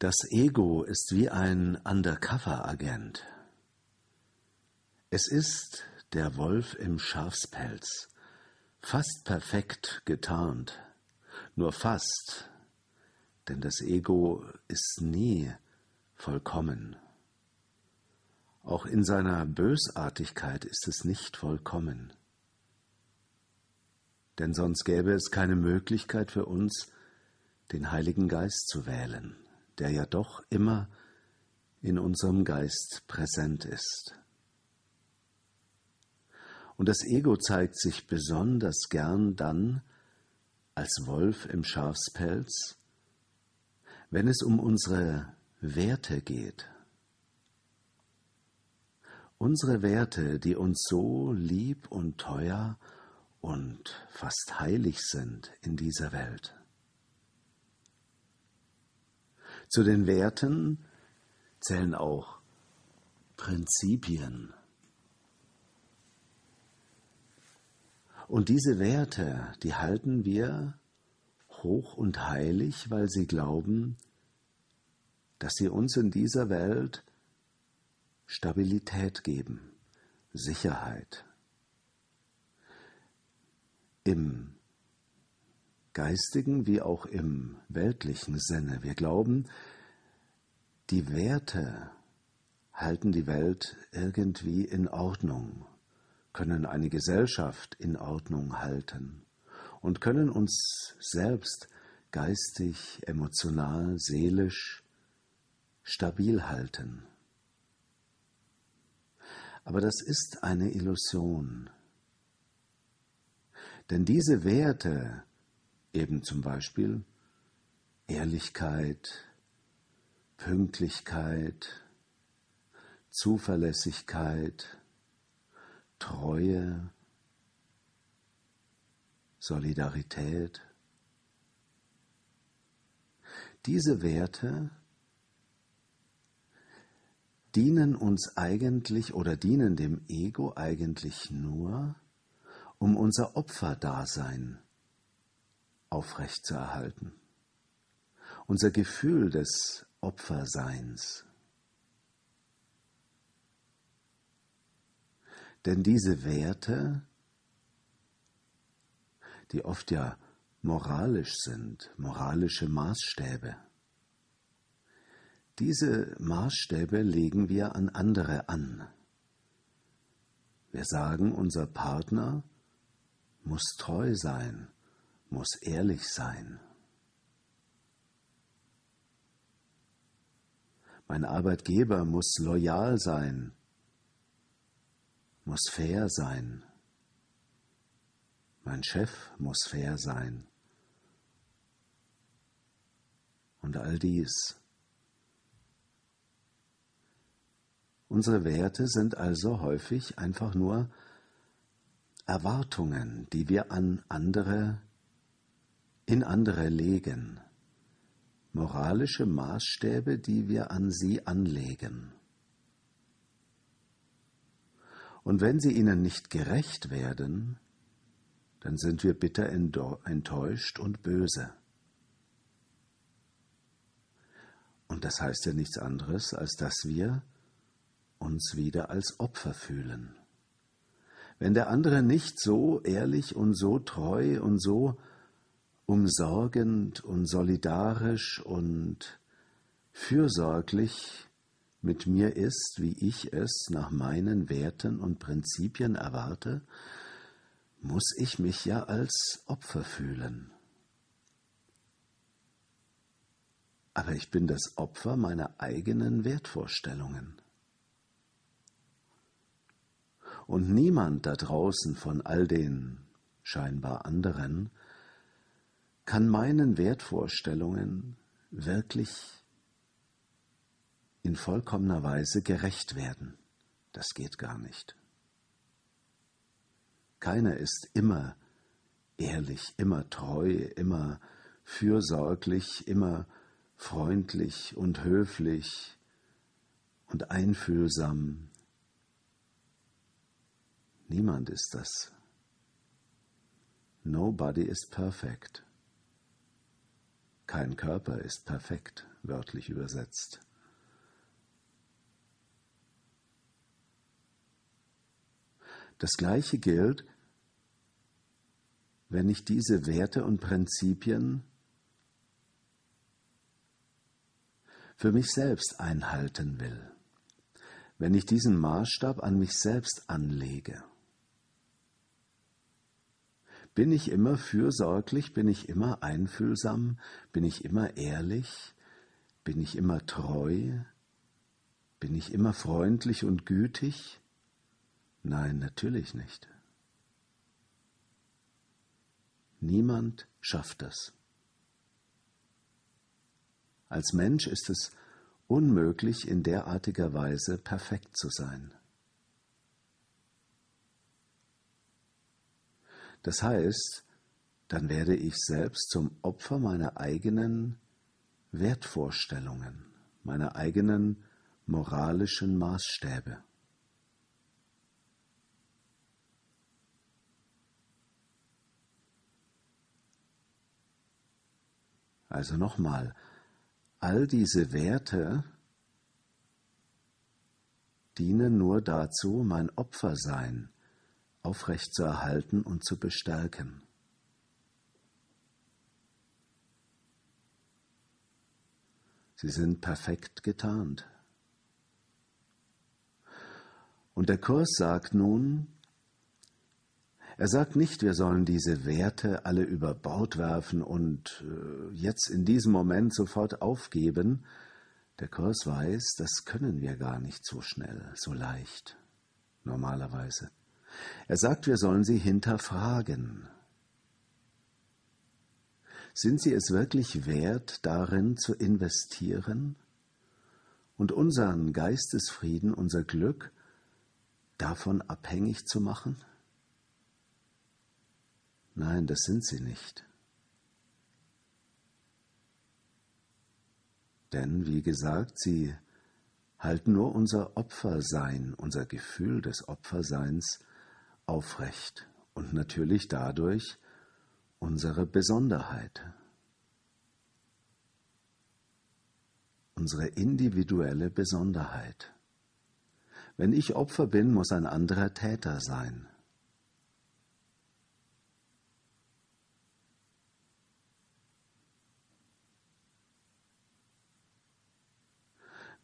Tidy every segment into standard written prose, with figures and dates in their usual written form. Das Ego ist wie ein Undercover-Agent. Es ist der Wolf im Schafspelz, fast perfekt getarnt. Nur fast, denn das Ego ist nie vollkommen. Auch in seiner Bösartigkeit ist es nicht vollkommen. Denn sonst gäbe es keine Möglichkeit für uns, den Heiligen Geist zu wählen, der ja doch immer in unserem Geist präsent ist. Und das Ego zeigt sich besonders gern dann als Wolf im Schafspelz, wenn es um unsere Werte geht. Unsere Werte, die uns so lieb und teuer und fast heilig sind in dieser Welt. Zu den Werten zählen auch Prinzipien. Und diese Werte, die halten wir hoch und heilig, weil sie glauben, dass sie uns in dieser Welt Stabilität geben, Sicherheit. Im geistigen wie auch im weltlichen Sinne. Wir glauben, die Werte halten die Welt irgendwie in Ordnung, können eine Gesellschaft in Ordnung halten und können uns selbst geistig, emotional, seelisch stabil halten. Aber das ist eine Illusion. Denn diese Werte, eben zum Beispiel Ehrlichkeit, Pünktlichkeit, Zuverlässigkeit, Treue, Solidarität. Diese Werte dienen uns eigentlich oder dienen dem Ego eigentlich nur, um unser Opferdasein aufrechtzuerhalten. Unser Gefühl des Opferseins. Denn diese Werte, die oft ja moralisch sind, moralische Maßstäbe, diese Maßstäbe legen wir an andere an. Wir sagen, unser Partner muss treu sein, muss ehrlich sein. Mein Arbeitgeber muss loyal sein, muss fair sein. Mein Chef muss fair sein. Und all dies. Unsere Werte sind also häufig einfach nur Erwartungen, die wir an andere, in andere legen. Moralische Maßstäbe, die wir an sie anlegen. Und wenn sie ihnen nicht gerecht werden, dann sind wir bitter enttäuscht und böse. Und das heißt ja nichts anderes, als dass wir uns wieder als Opfer fühlen. Wenn der andere nicht so ehrlich und so treu und so umsorgend und solidarisch und fürsorglich mit mir ist, wie ich es nach meinen Werten und Prinzipien erwarte, muss ich mich ja als Opfer fühlen. Aber ich bin das Opfer meiner eigenen Wertvorstellungen. Und niemand da draußen von all den scheinbar anderen kann meinen Wertvorstellungen wirklich in vollkommener Weise gerecht werden. Das geht gar nicht. Keiner ist immer ehrlich, immer treu, immer fürsorglich, immer freundlich und höflich und einfühlsam. Niemand ist das. Nobody is perfect. Kein Körper ist perfekt, wörtlich übersetzt. Das Gleiche gilt, wenn ich diese Werte und Prinzipien für mich selbst einhalten will, wenn ich diesen Maßstab an mich selbst anlege. Bin ich immer fürsorglich, bin ich immer einfühlsam, bin ich immer ehrlich, bin ich immer treu, bin ich immer freundlich und gütig? Nein, natürlich nicht. Niemand schafft das. Als Mensch ist es unmöglich, in derartiger Weise perfekt zu sein. Das heißt, dann werde ich selbst zum Opfer meiner eigenen Wertvorstellungen, meiner eigenen moralischen Maßstäbe. Also nochmal, all diese Werte dienen nur dazu, mein Opfersein aufrechtzuerhalten und zu bestärken. Sie sind perfekt getarnt. Und der Kurs sagt nun, er sagt nicht, wir sollen diese Werte alle über Bord werfen und jetzt in diesem Moment sofort aufgeben. Der Kurs weiß, das können wir gar nicht so schnell, so leicht, normalerweise. Er sagt, wir sollen sie hinterfragen. Sind sie es wirklich wert, darin zu investieren und unseren Geistesfrieden, unser Glück davon abhängig zu machen? Nein, das sind sie nicht. Denn, wie gesagt, sie halten nur unser Opfersein, unser Gefühl des Opferseins aufrecht und natürlich dadurch unsere Besonderheit, unsere individuelle Besonderheit. Wenn ich Opfer bin, muss ein anderer Täter sein.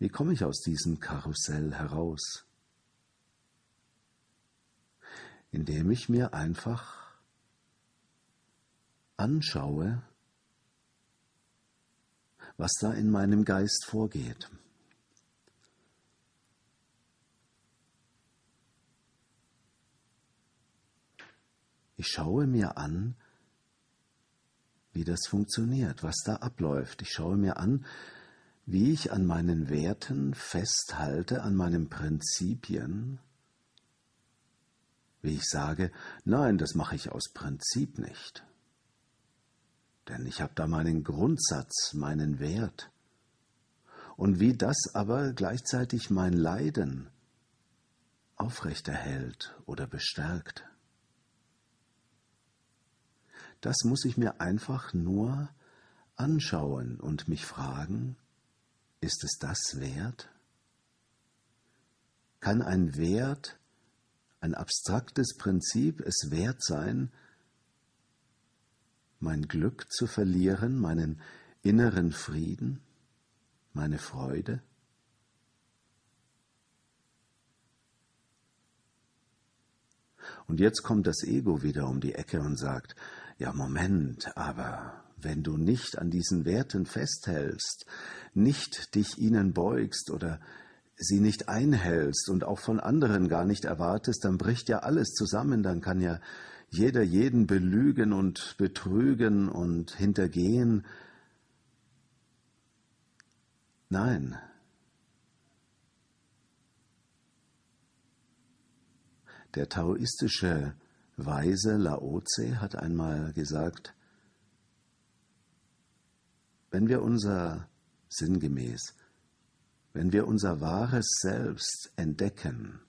Wie komme ich aus diesem Karussell heraus? Indem ich mir einfach anschaue, was da in meinem Geist vorgeht. Ich schaue mir an, wie das funktioniert, was da abläuft. Ich schaue mir an, wie ich an meinen Werten festhalte, an meinen Prinzipien, wie ich sage, nein, das mache ich aus Prinzip nicht, denn ich habe da meinen Grundsatz, meinen Wert, und wie das aber gleichzeitig mein Leiden aufrechterhält oder bestärkt. Das muss ich mir einfach nur anschauen und mich fragen, ist es das wert? Kann ein Wert, ein abstraktes Prinzip es wert sein, mein Glück zu verlieren, meinen inneren Frieden, meine Freude? Und jetzt kommt das Ego wieder um die Ecke und sagt, ja, Moment, aber wenn du nicht an diesen Werten festhältst, nicht dich ihnen beugst oder sie nicht einhältst und auch von anderen gar nicht erwartest, dann bricht ja alles zusammen, dann kann ja jeder jeden belügen und betrügen und hintergehen. Nein. Der taoistische Weise Lao-Tse hat einmal gesagt, wenn wir unser wahres Selbst entdecken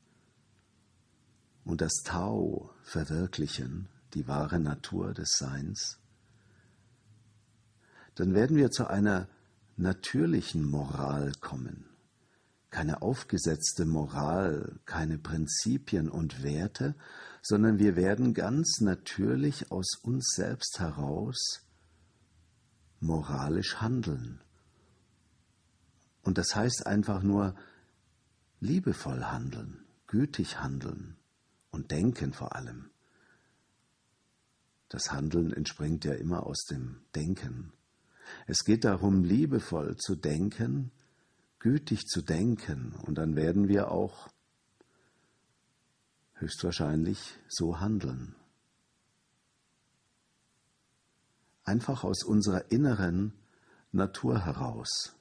und das Tao verwirklichen, die wahre Natur des Seins, dann werden wir zu einer natürlichen Moral kommen. Keine aufgesetzte Moral, keine Prinzipien und Werte, sondern wir werden ganz natürlich aus uns selbst heraus moralisch handeln. Und das heißt einfach nur liebevoll handeln, gütig handeln und denken vor allem. Das Handeln entspringt ja immer aus dem Denken. Es geht darum, liebevoll zu denken, gütig zu denken, und dann werden wir auch höchstwahrscheinlich so handeln. Einfach aus unserer inneren Natur heraus.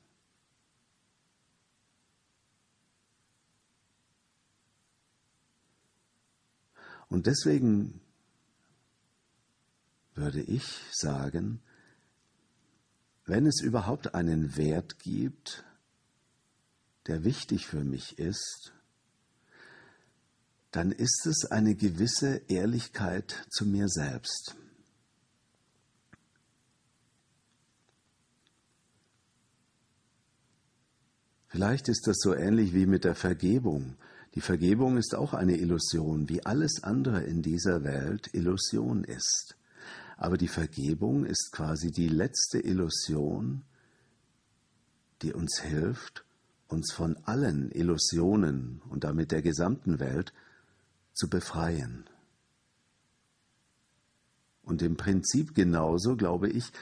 Und deswegen würde ich sagen, wenn es überhaupt einen Wert gibt, der wichtig für mich ist, dann ist es eine gewisse Ehrlichkeit zu mir selbst. Vielleicht ist das so ähnlich wie mit der Vergebung. Die Vergebung ist auch eine Illusion, wie alles andere in dieser Welt Illusion ist. Aber die Vergebung ist quasi die letzte Illusion, die uns hilft, uns von allen Illusionen und damit der gesamten Welt zu befreien. Und im Prinzip genauso glaube ich,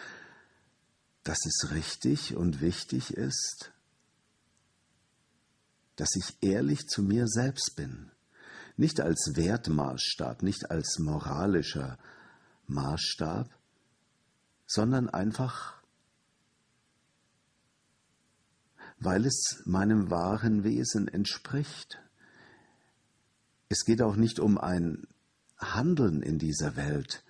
dass es richtig und wichtig ist, dass ich ehrlich zu mir selbst bin. Nicht als Wertmaßstab, nicht als moralischer Maßstab, sondern einfach, weil es meinem wahren Wesen entspricht. Es geht auch nicht um ein Handeln in dieser Welt,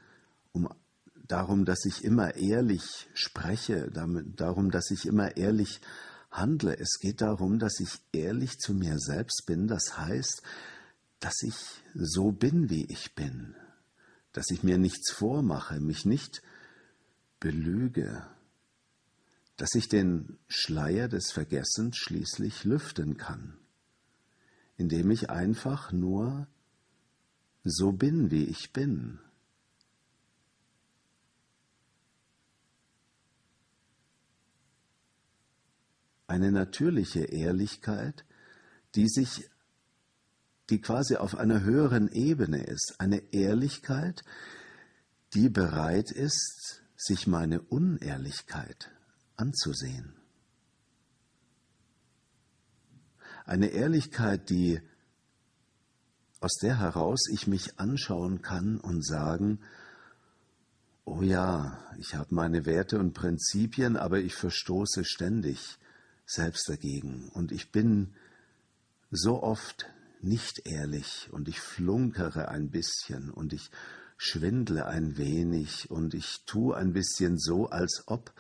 darum, dass ich immer ehrlich spreche, darum, dass ich immer ehrlich handle. Es geht darum, dass ich ehrlich zu mir selbst bin. Das heißt, dass ich so bin, wie ich bin. Dass ich mir nichts vormache, mich nicht belüge. Dass ich den Schleier des Vergessens schließlich lüften kann, indem ich einfach nur so bin, wie ich bin. Eine natürliche Ehrlichkeit, die quasi auf einer höheren Ebene ist. Eine Ehrlichkeit, die bereit ist, sich meine Unehrlichkeit anzusehen. Eine Ehrlichkeit, aus der heraus ich mich anschauen kann und sagen, oh ja, ich habe meine Werte und Prinzipien, aber ich verstoße ständig selbst dagegen und ich bin so oft nicht ehrlich und ich flunkere ein bisschen und ich schwindle ein wenig und ich tue ein bisschen so, als ob.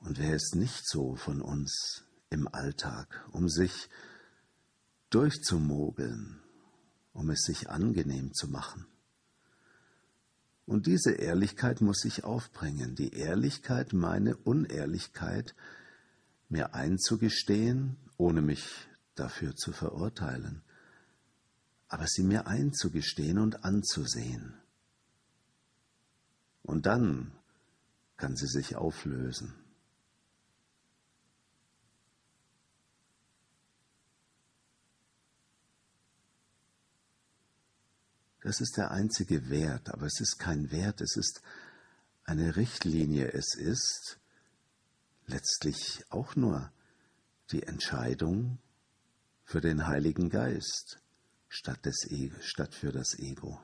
Und wer ist nicht so von uns im Alltag, um sich durchzumogeln, um es sich angenehm zu machen? Und diese Ehrlichkeit muss ich aufbringen, die Ehrlichkeit, meine Unehrlichkeit mir einzugestehen, ohne mich dafür zu verurteilen, aber sie mir einzugestehen und anzusehen. Und dann kann sie sich auflösen. Das ist der einzige Wert, aber es ist kein Wert, es ist eine Richtlinie, es ist letztlich auch nur die Entscheidung für den Heiligen Geist statt für das Ego.